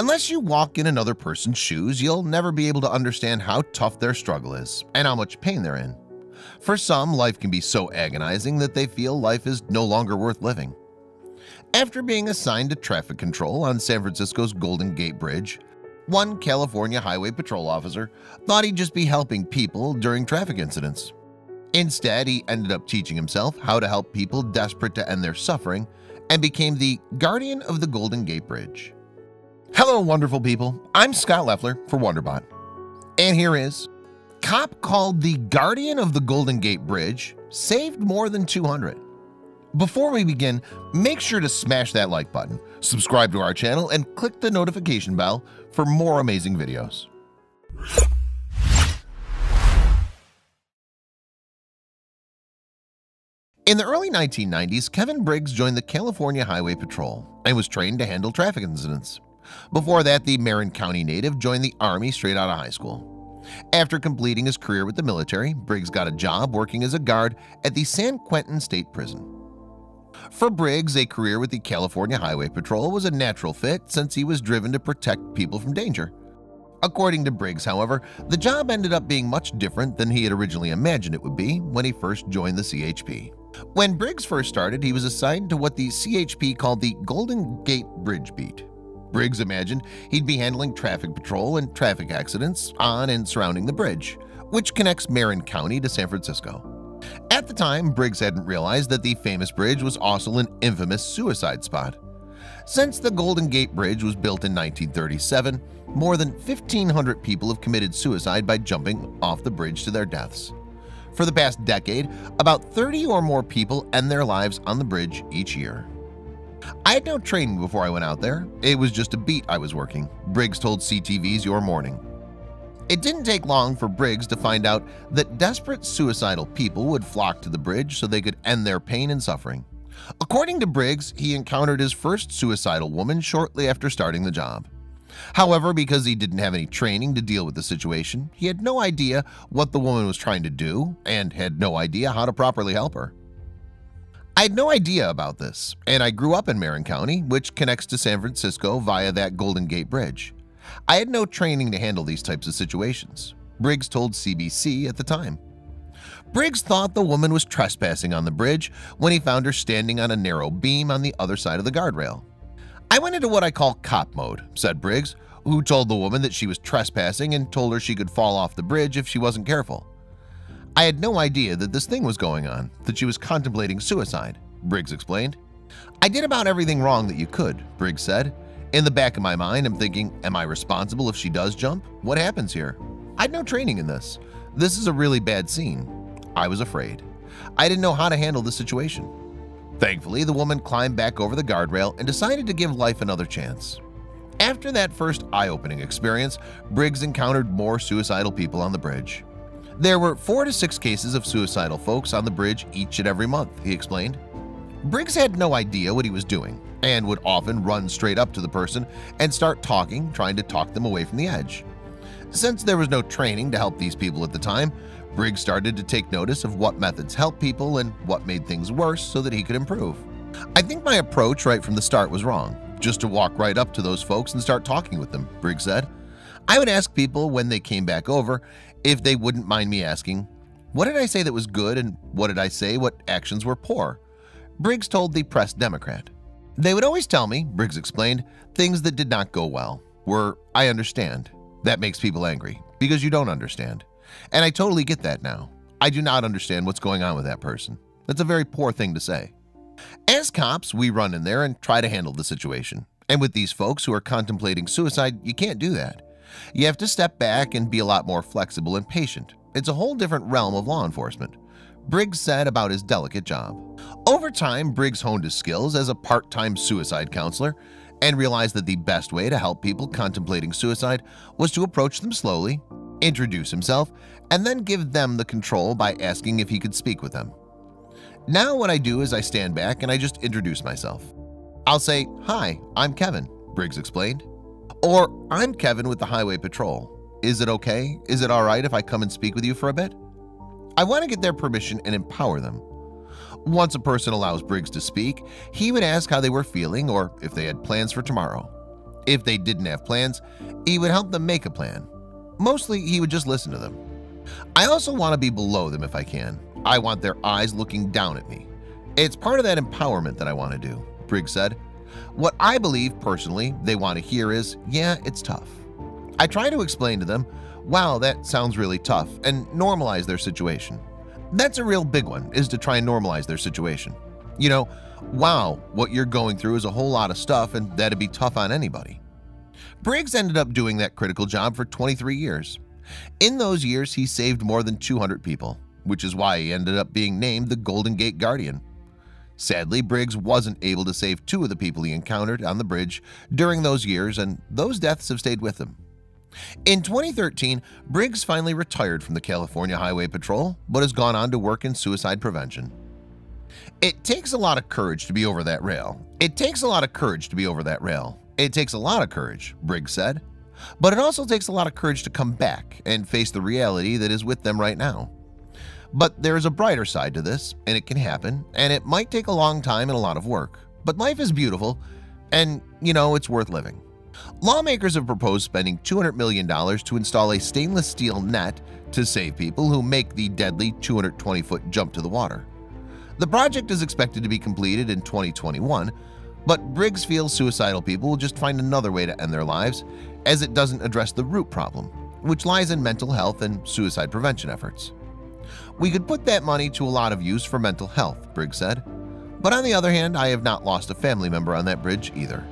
Unless you walk in another person's shoes, you'll never be able to understand how tough their struggle is and how much pain they're in. For some, life can be so agonizing that they feel life is no longer worth living. After being assigned to traffic control on San Francisco's Golden Gate Bridge, one California Highway Patrol officer thought he'd just be helping people during traffic incidents. Instead, he ended up teaching himself how to help people desperate to end their suffering and became the guardian of the Golden Gate Bridge. Hello, wonderful people. I'm Scott Leffler for WonderBot. And here is: cop called the guardian of the Golden Gate Bridge saved more than 200. Before we begin, make sure to smash that like button, subscribe to our channel, and click the notification bell for more amazing videos. In the early 1990s, Kevin Briggs joined the California Highway Patrol and was trained to handle traffic incidents. Before that, the Marin County native joined the Army straight out of high school. After completing his career with the military, Briggs got a job working as a guard at the San Quentin State Prison. For Briggs, a career with the California Highway Patrol was a natural fit since he was driven to protect people from danger. According to Briggs, however, the job ended up being much different than he had originally imagined it would be when he first joined the CHP. When Briggs first started, he was assigned to what the CHP called the Golden Gate Bridge Beat. Briggs imagined he'd be handling traffic patrol and traffic accidents on and surrounding the bridge, which connects Marin County to San Francisco. At the time, Briggs hadn't realized that the famous bridge was also an infamous suicide spot. Since the Golden Gate Bridge was built in 1937, more than 1,500 people have committed suicide by jumping off the bridge to their deaths. For the past decade, about 30 or more people end their lives on the bridge each year. I had no training before I went out there. It was just a beat I was working, Briggs told CTV's Your Morning. It didn't take long for Briggs to find out that desperate suicidal people would flock to the bridge so they could end their pain and suffering. According to Briggs, he encountered his first suicidal woman shortly after starting the job. However, because he didn't have any training to deal with the situation, he had no idea what the woman was trying to do and had no idea how to properly help her. I had no idea about this, and I grew up in Marin County, which connects to San Francisco via that Golden Gate Bridge. I had no training to handle these types of situations, Briggs told CBC at the time. Briggs thought the woman was trespassing on the bridge when he found her standing on a narrow beam on the other side of the guardrail. I went into what I call cop mode, said Briggs, who told the woman that she was trespassing and told her she could fall off the bridge if she wasn't careful. I had no idea that this thing was going on, that she was contemplating suicide, Briggs explained. I did about everything wrong that you could, Briggs said. In the back of my mind, I'm thinking, am I responsible if she does jump? What happens here? I had no training in this. This is a really bad scene. I was afraid. I didn't know how to handle the situation. Thankfully, the woman climbed back over the guardrail and decided to give life another chance. After that first eye-opening experience, Briggs encountered more suicidal people on the bridge. There were 4 to 6 cases of suicidal folks on the bridge each and every month, he explained. Briggs had no idea what he was doing and would often run straight up to the person and start talking, trying to talk them away from the edge. Since there was no training to help these people at the time, Briggs started to take notice of what methods help people and what made things worse so that he could improve. I think my approach right from the start was wrong, just to walk right up to those folks and start talking with them, Briggs said. I would ask people when they came back over if they wouldn't mind me asking, what did I say that was good and what did I say what actions were poor? Briggs told the Press Democrat. They would always tell me, Briggs explained, things that did not go well were, I understand. That makes people angry because you don't understand. And I totally get that now. I do not understand what's going on with that person. That's a very poor thing to say. As cops, we run in there and try to handle the situation. And with these folks who are contemplating suicide, you can't do that. You have to step back and be a lot more flexible and patient. It's a whole different realm of law enforcement, Briggs said about his delicate job. Over time, Briggs honed his skills as a part-time suicide counselor and realized that the best way to help people contemplating suicide was to approach them slowly, introduce himself, and then give them the control by asking if he could speak with them. Now what I do is I stand back and I just introduce myself. I'll say, hi, I'm Kevin, Briggs explained. Or, I'm Kevin with the Highway Patrol. Is it okay? Is it all right if I come and speak with you for a bit? I want to get their permission and empower them. Once a person allows Briggs to speak, he would ask how they were feeling or if they had plans for tomorrow. If they didn't have plans, he would help them make a plan. Mostly, he would just listen to them. I also want to be below them if I can. I want their eyes looking down at me. It's part of that empowerment that I want to do, Briggs said. What I believe, personally, they want to hear is, yeah, it's tough. I try to explain to them, wow, that sounds really tough, and normalize their situation. That's a real big one, is to try and normalize their situation. You know, wow, what you're going through is a whole lot of stuff, and that'd be tough on anybody. Briggs ended up doing that critical job for 23 years. In those years, he saved more than 200 people, which is why he ended up being named the Golden Gate Guardian. Sadly, Briggs wasn't able to save two of the people he encountered on the bridge during those years, and those deaths have stayed with him. In 2013, Briggs finally retired from the California Highway Patrol, but has gone on to work in suicide prevention. It takes a lot of courage to be over that rail. It takes a lot of courage to be over that rail. It takes a lot of courage, Briggs said. But it also takes a lot of courage to come back and face the reality that is with them right now. But there is a brighter side to this, and it can happen, and it might take a long time and a lot of work. But life is beautiful, and, you know, it's worth living. Lawmakers have proposed spending $200 million to install a stainless steel net to save people who make the deadly 220-foot jump to the water. The project is expected to be completed in 2021, but Briggs feels suicidal people will just find another way to end their lives, as it doesn't address the root problem, which lies in mental health and suicide prevention efforts. We could put that money to a lot of use for mental health, Briggs said. But on the other hand, I have not lost a family member on that bridge either.